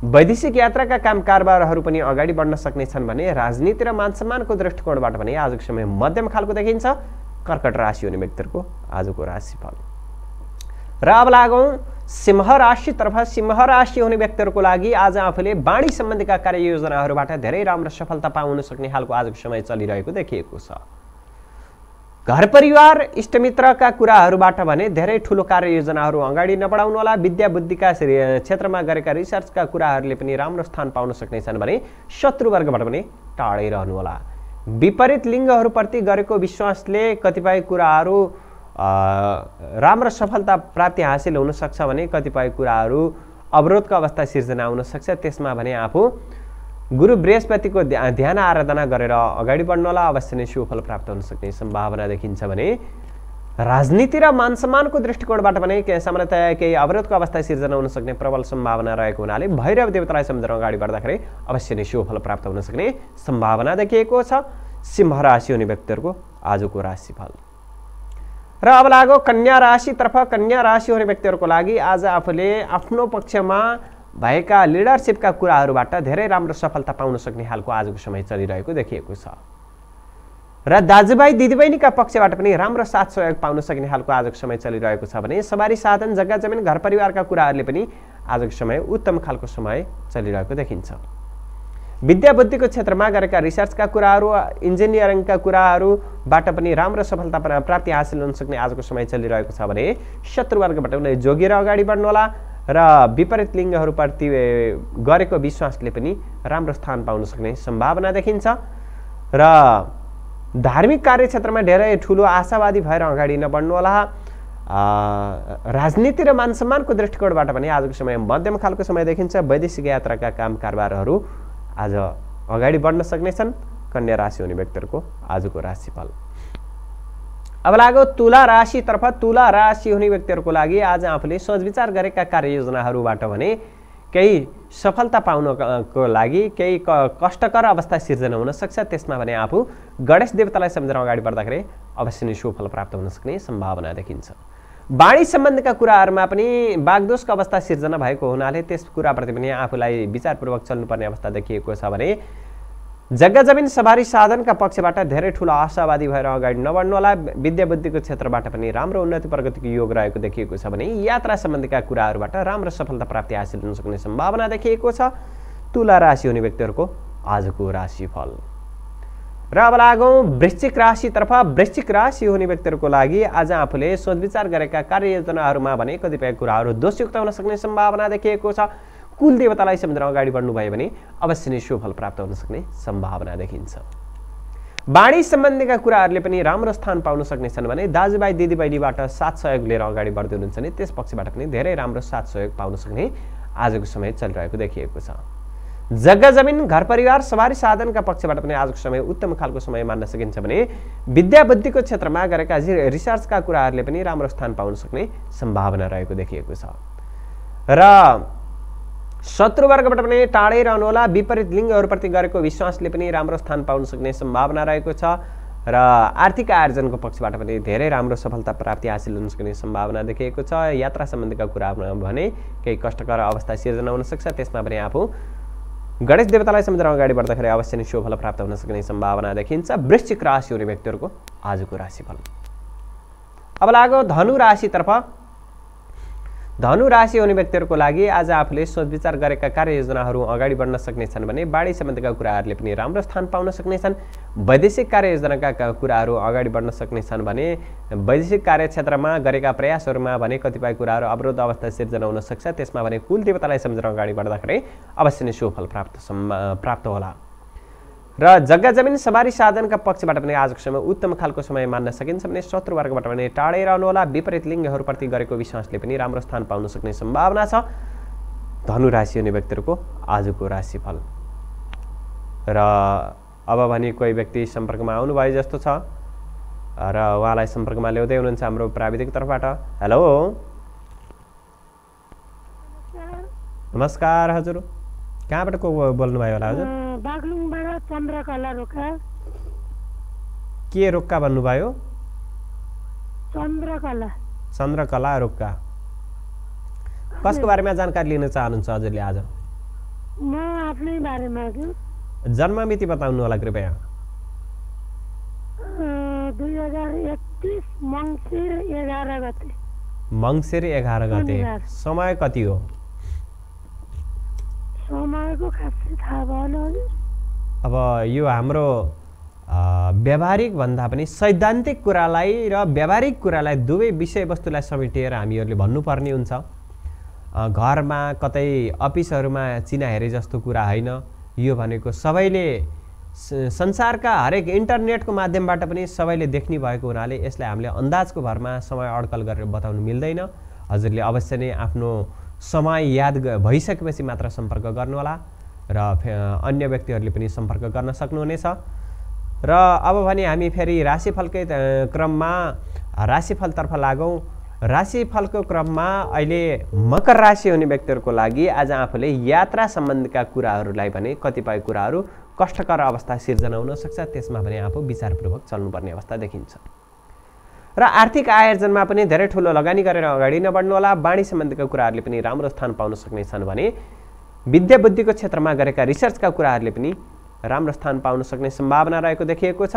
वैदेशिक यात्राका काम कारोबारहरू पनि अगाडि बढ्न सक्ने छन् भने राजनीति र मानसम्मानको दृष्टिकोणबाट भने आजको समय मध्यम खालको देखिन्छ। कर्कट राशि हुने व्यक्तिहरूको आजको राशिफल। र अब लागौँ सिंह राशितर्फ। सिंह राशि हुने व्यक्तिहरूको लागि आज आफूले बाणी सम्बन्धीका कार्ययोजनाहरूबाट धेरै राम्रो सफलता पाउन सक्ने खालको आजको समय चलिरहेको देखिएको छ। घर परिवार इष्टमित्रका कुराहरूबाट भने धेरै ठुलो कार्ययोजनाहरू अगाडि नबढाउनु होला। विद्या बुद्धिका क्षेत्रमा गरेका रिसर्चका कुराहरूले पनि राम्रो स्थान पाउन सक्ने छन् भने शत्रुवर्गबाट पनि टाढै रहनु होला। विपरीत लिङ्गहरूप्रति गरेको विश्वासले कतिपय कुराहरू राम्रो सफलता प्राप्ति हासिल हुन सक्छ भने कतिपय कुराहरू अवरोधको अवस्था सिर्जना हुन सक्छ, त्यसमा भने आफू गुरु बृहस्पतिको ध्यान आराधना गरेर अगाडि बढ्नलाई अवश्य नै सुफल प्राप्त हुन सक्ने सम्भावना देखिन्छ भने राजनीति र मानसम्मानको दृष्टिकोणबाट भने सामान्यतया केही अवरोधको अवस्था सिर्जना हुन सक्ने प्रबल सम्भावना रहेको हुनाले भैरव देवतालाई सम्झेर अगाडि बढ्दाखेरि अवश्य नै सुफल प्राप्त हुन सक्ने सम्भावना देखिएको छ। सिंह राशि हुने व्यक्तिहरूको आजको राशिफल। र अब लाग्यो कन्या राशितर्फ। कन्या राशि हुने व्यक्तिहरूको लागि आज आफूले आफ्नो पक्षमा भएका लिडरसिपका कुराहरूबाट धेरै राम्रो सफलता पाउन सक्ने खालको आजको समय चलिरहेको देखिएको छ। र दाजुभाइ दिदीबहिनीका पक्षबाट पनि राम्रो साथ सहयोग पाउन सक्ने खालको आजको समय चलिरहेको छ भने सवारी साधन जग्गा जमिन घर परिवारका कुराहरूले पनि आजको समय उत्तम खालको समय चलिरहेको देखिन्छ। विद्या बुद्धिको क्षेत्रमा गरेका रिसर्चका कुराहरू इन्जिनियरिङका कुराहरूबाट पनि राम्रो सफलता प्राप्ति हासिल हुन सक्ने आजको समय चलिरहेको छ भने शत्रुवर्गबाट उनीहरू जोगिएर अगाडि बढ्नु होला र विपरीत लिङ्गहरूप्रति गरेको विश्वासले पनि राम्रो स्थान पाउन सक्ने सम्भावना देखिन्छ। र धार्मिक कार्यक्षेत्रमा धेरै ठुलो आशावादी भएर अगाडि नबढ्नु होला। राजनीति र मानसम्मानको दृष्टिकोणबाट पनि आजको समय मध्यम खालको समय देखिन्छ। वैदेशिक यात्राका काम कारोबारहरू आज अगाडि बढ्न सक्नेछन्। कन्या राशि हुने व्यक्तिहरूको आजको राशिफल। अब लाग्यो तुला राशितर्फ। तुला राशि हुने व्यक्तिहरूको लागि आज आफूले सोचविचार गरेका कार्ययोजनाहरूबाट भने केही सफलता पाउनको लागि केही कष्टकर अवस्था सिर्जना हुन सक्छ, त्यसमा भने आफू गणेश देवतालाई सम्झेर अगाडि बढ्दाखेरि अवश्य नै सुफल प्राप्त हुन सक्ने सम्भावना देखिन्छ। बाणी सम्बन्धका कुराहरुमा पनि बागदोषको अवस्था सिर्जना भएको हुनाले त्यस कुराप्रति पनि आफूलाई विचारपूर्वक चल्नुपर्ने अवस्था देखिएको छ भने जग्गा जमिन सवारी साधनका पक्षबाट धेरै ठूलो आशावादी भएर अगाडि नबढ्नु होला। विद्या बुद्धिको क्षेत्रबाट पनि राम्रो उन्नति प्रगतिको योग रहेको देखिएको छ भने यात्रा सम्बन्धीका कुराहरुबाट राम्रो सफलता प्राप्ति हासिल हुन सक्ने सम्भावना देखिएको छ। तुला राशि हुने व्यक्तिहरुको आजको राशिफल र अब लागौं वृश्चिक राशितर्फ। वृश्चिक राशि हुने व्यक्तिहरुको लागि आज आफूले सोचविचार गरेका कार्ययोजनाहरुमा भने कतिपय कुराहरु दोषयुक्त हुन सक्ने सम्भावना देखिएको छ। कुल देवतालाई सम्झेर अगाडि बढ्नु भयो भने अवश्य नै शुभ फल प्राप्त हुन सक्ने सम्भावना देखिन्छ। बाणी सम्बन्धीका कुराहरुले पनि राम्रो स्थान पाउन सक्ने छन् भने दाजुभाइ दिदीबहिनीबाट साथ सहयोग लिएर अगाडि बढ्दै हुनुहुन्छ नि त्यस पक्षबाट पनि धेरै राम्रो साथ सहयोग पाउन सक्ने आजको समय चलिरहेको देखिएको छ। जग्गा जमिन घर परिवार सवारी साधनका पक्षबाट पनि आजको समय उत्तम खालको समय मान्न सकिन्छ भने विद्या बुद्धिको क्षेत्रमा गरेका रिसर्चका कुराहरुले पनि राम्रो स्थान पाउन सक्ने सम्भावना रहेको देखिएको छ। र शत्रुवर्गबाट पनि टाढै रहनु होला। विपरीत लिङ्गहरुप्रति गरेको विश्वासले पनि राम्रो स्थान पाउन सक्ने सम्भावना रहेको छ र आर्थिक आर्जनको पक्षबाट पनि धेरै राम्रो सफलता प्राप्ति हासिल हुन सक्ने सम्भावना देखिएको छ। यात्रा सम्बन्धीका कुराहरुमा भने केही कष्टकर अवस्था सिर्जना हुन सक्छ त्यसमा पनि आफू गणेश देवतालाई सम्झेर अगाडि बढ्दाखेरि अवश्य नै शुभ फल प्राप्त हुन सक्ने सम्भावना देखिन्छ। वृश्चिक राशि हुने व्यक्तिहरुको आजको राशिफल। अब लागौं धनु राशितर्फ। धनु राशि हुने व्यक्तिहरुको लागि आज आफूले सोचविचार गरेका कार्ययोजनाहरु अगाडि बढ्न सक्ने छन् भने बाढी सम्बन्धीका कुराहरुले पनि राम्रो स्थान पाउन सक्ने छन्। वैदेशिक कार्ययोजनाका कुराहरु अगाडि बढ्न सक्ने छन् भने वैदेशिक कार्यक्षेत्रमा गरेका प्रयासहरुमा भने कतिपय कुराहरु अवरोध अवस्था सिर्जना हुन सक्छ त्यसमा भने कुल देवतालाई सम्झेर अगाडि बढ्दाखेरि अवश्य नै शुभ फल प्राप्त प्राप्त होला र जग्गा जमिन सवारी साधनका पक्षबाट पनि आजको समय उत्तम खालको समय मान्न सकिन्छ भने शत्रुवर्गबाट पनि टाढै रहनु होला। विपरीत लिङ्गहरुप्रति गरेको विश्वासले पनि राम्रो स्थान पाउन सक्ने सम्भावना छ। धनु राशि हुने व्यक्तिहरुको आजको राशिफल। र अब भने कोही व्यक्ति सम्पर्कमा आउनुभयो जस्तो छ र उहाँलाई सम्पर्कमा ल्याउँदै हुनुहुन्छ हाम्रो प्राविधिक तर्फबाट। हेलो, नमस्कार हजुर, कहाँबाट को बोल्नुभयो होला हजुर? बागलुङबाट चन्द्रकला रोका। के रोका भन्नुभयो? चन्द्रकला। चन्द्रकला रोका कसको बारेमा जानकारी लिन चाहनुहुन्छ हजुरले आज? म आफ्नै बारेमा हजुर। जन्म मिति बताउनु होला कृपया। दुई हजार एकतीस मंसिर एघार गते। मंसिर एघार गते। समय कति हो? समयको खासै थाहा भएन हजुर। अब यो हाम्रो व्यावहारिक भन्दा पनि सैद्धान्तिक कुरालाई र व्यावहारिक कुरालाई दुवै विषयवस्तुलाई समेटेर हामीहरूले भन्नुपर्ने हुन्छ। घरमा कतै अफिसहरूमा चिनाहेरे जस्तो कुरा होइन। यो भनेको सबैले संसारका हरेक इन्टरनेटको माध्यमबाट पनि सबैले देख्ने भएको हुनाले यसलाई हामीले अन्दाजको भरमा समय अड्कल गरेर बताउनु मिल्दैन। हजुरले अवश्य नै आफ्नो समय याद भइसकेपछि मात्र सम्पर्क गर्नुहोला र अन्य व्यक्तिहरूले पनि सम्पर्क गर्न सक्नुहुनेछ। र अब भने हामी फेरि राशिफलकै क्रममा राशिफलतर्फ लागौँ। राशिफलको क्रममा अहिले मकर राशि हुने व्यक्तिहरूको लागि आज आफूले यात्रा सम्बन्धीका कुराहरूलाई भने कतिपय कुराहरू कष्टकर अवस्था सिर्जना हुन सक्छ त्यसमा पनि आफू विचारपूर्वक चल्नुपर्ने अवस्था देखिन्छ। र आर्थिक आयोजनमा पनि धेरै ठूलो लगानी गरेर अगाडि नबढ्नु होला। बाणी सम्बन्धीका कुराहरूले पनि राम्रो स्थान पाउन सक्ने छन् भने विद्या बुद्धिको क्षेत्रमा गरेका रिसर्चका कुराहरूले पनि राम्रो स्थान पाउन सक्ने सम्भावना रहेको देखिएको छ।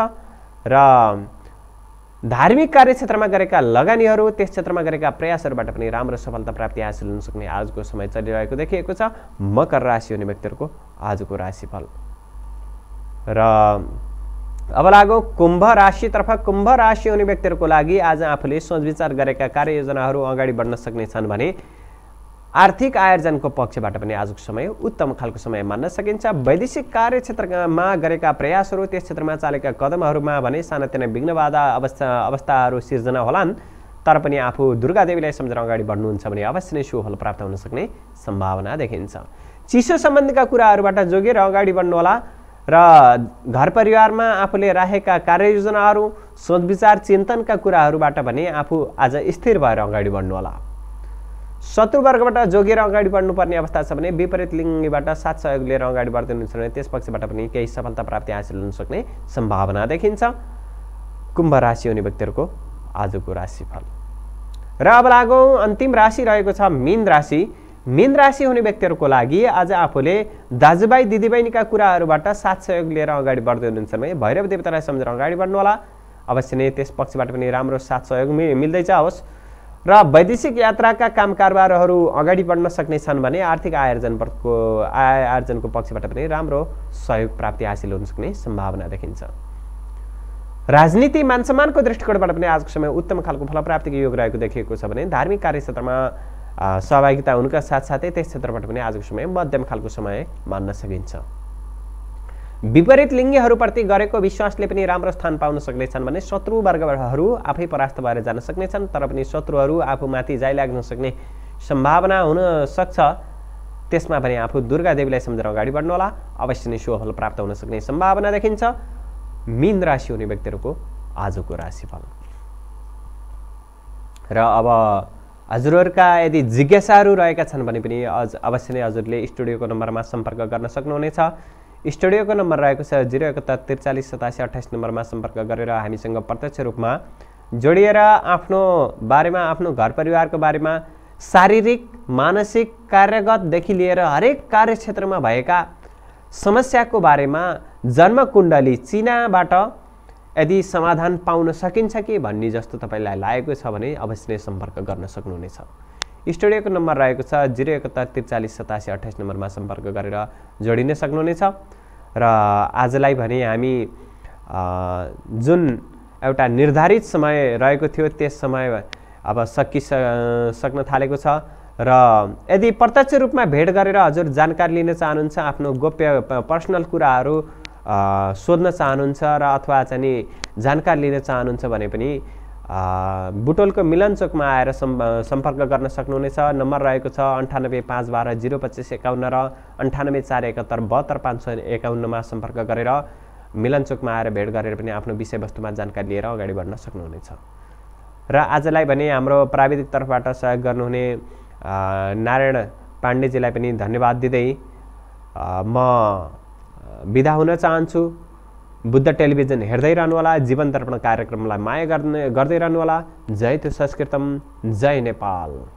र धार्मिक कार्यक्षेत्रमा गरेका लगानीहरू त्यस क्षेत्रमा गरेका प्रयासहरूबाट पनि राम्रो सफलता प्राप्ति हासिल हुन सक्ने आजको समय चलिरहेको देखिएको छ। मकर राशि हुने व्यक्तिहरूको आजको राशिफल। र अब लागौं कुम्भ राशितर्फ। कुम्भ राशि हुने व्यक्तिहरूको लागि आज आफूले सोचविचार गरेका कार्ययोजनाहरू अगाडि बढ्न सक्ने छन् भने आर्थिक आर्जनको पक्षबाट पनि आजको समय उत्तम खालको समय मान्न सकिन्छ। वैदेशिक कार्यक्षेत्रमा गरेका प्रयासहरू त्यस क्षेत्रमा चालेका कदमहरूमा भने सानातिना विघ्न बाधा अवस्था अवस्थाहरू सिर्जना होलान् तर पनि आफू दुर्गादेवीलाई सम्झेर अगाडि बढ्नुहुन्छ भने अवश्य नै शुभ फल प्राप्त हुन सक्ने सम्भावना देखिन्छ। चिसो सम्बन्धीका कुराहरूबाट जोगेर अगाडि बढ्नुहोला र घर परिवारमा आफूले राखेका कार्ययोजनाहरू सोचविचार चिन्तनका कुराहरूबाट भने आफू आज स्थिर भएर अगाडि बढ्नुहोला। शत्रुवर्गबाट जोगेर अगाडि बढ्नुपर्ने अवस्था छ भने विपरीत लिङ्गबाट साथ सहयोग लिएर अगाडि बढ्दै हुनुहुन्छ भने त्यस पक्षबाट पनि केही सफलता प्राप्ति हासिल हुन सक्ने सम्भावना देखिन्छ। कुम्भ राशि हुने व्यक्तिहरूको आजको राशिफल। र अब लागौं अन्तिम राशि रहेको छ मीन राशि। मीन राशि हुने व्यक्तिहरुको लागि आज आफूले दाजुभाइ दिदीबहिनीका कुराहरुबाट साथ सहयोग लिएर अगाडि बढ्दै हुनुहुन्छ भने भैरव देवतालाई सम्झेर अगाडि बढ्नु होला। अवश्य नै त्यस पक्षबाट पनि राम्रो साथ सहयोग मिल्दैछ होस् र वैदेशिक यात्राका कामकारबारहरु अगाडि बढ्न सक्ने छन् भने आर्थिक आर्जनको आय आर्जनको पक्षबाट पनि राम्रो सहयोग प्राप्ति हासिल हुन सक्ने सम्भावना देखिन्छ। राजनीति मानसम्मानको दृष्टिकोणबाट पनि आजको समय उत्तम खालको फलप्राप्तिको योग रहेको देखिएको छ भने धार्मिक कार्यक्षेत्रमा सहभागिता हुनुका साथसाथै त्यस क्षेत्रबाट पनि आजको समय मध्यम खालको समय मान्न सकिन्छ। विपरीत लिङ्गीहरुप्रति गरेको विश्वासले पनि राम्रो स्थान पाउन सक्नेछन् भने शत्रु वर्गहरु आफै परास्त भएर जान सक्नेछन्, तर पनि शत्रुहरु आफूमाथि जाई लाग्न सक्ने सम्भावना हुन सक्छ। त्यसमा पनि आफू दुर्गा देवीलाई सम्झेर अगाडि बढ्नु होला। अवश्य नै शुभ फल प्राप्त हुन सक्ने सम्भावना देखिन्छ। मीन राशि हुने व्यक्तिहरुको आजको राशिफल। र अब हजुरहरुका यदि जिज्ञासाहरु रहेका छन् भने पनि आज अवश्य नै हजुरले स्टुडियोको नम्बरमा सम्पर्क गर्न सक्नुहुनेछ। स्टुडियोको नम्बर रहेको छ जीरो एकहत्तर त्रिचालीस सतासी अट्ठाइस नम्बरमा सम्पर्क गरेर हामीसँग प्रत्यक्ष रूपमा जोडिएर आफ्नो बारेमा, आफ्नो घर परिवारको बारेमा, शारीरिक मानसिक कार्यगतदेखि लिएर हरेक कार्यक्षेत्रमा भएका समस्याको बारेमा जन्म कुण्डली चिनाबाट यदि समाधान पाउन सकिन्छ कि भन्ने जस्तो तपाईलाई लागेको छ भने अवश्य नै सम्पर्क गर्न सक्नुहुनेछ। स्टुडियोको नम्बर रहेको छ जीरो एकहत्तर त्रिचालीस सतासी अट्ठाइस नम्बरमा सम्पर्क गरेर जोडिन सक्नुहुनेछ। र आजलाई भने हामी जुन एउटा निर्धारित समय रहेको थियो त्यस समय अब सकि सक्न थालेको छ र यदि प्रत्यक्ष रूपमा भेट गरेर हजुर जानकारी लिन चाहनुहुन्छ, आफ्नो गोप्य पर्सनल कुराहरू सोध्न चाहनुहुन्छ र अथवा चाहिँ जानकारी लिन चाहनुहुन्छ भने पनि बुटोलको मिलन चोकमा आएर सम्पर्क गर्न सक्नुहुनेछ। नम्बर रहेको छ अन्ठानब्बे पाँच बाह्र जीरो पच्चिस एकाउन्न र अन्ठानब्बे चार एकहत्तर बहत्तर पाँच सय एकाउन्नमा सम्पर्क गरेर मिलन चोकमा आएर भेट गरेर पनि आफ्नो विषयवस्तुमा जानकारी लिएर अगाडि बढ्न सक्नुहुनेछ। र आजलाई भने हाम्रो प्राविधिक तर्फबाट सहयोग गर्नुहुने नारायण पाण्डेजीलाई पनि धन्यवाद दिँदै म बिदा हुन चाहन्छु। बुद्ध टेलिभिजन हेर्दै रहनुहोला, जीवन दर्पण कार्यक्रमलाई माया गर्दै रहनुहोला। जय त्यो संस्कृतम, जय नेपाल।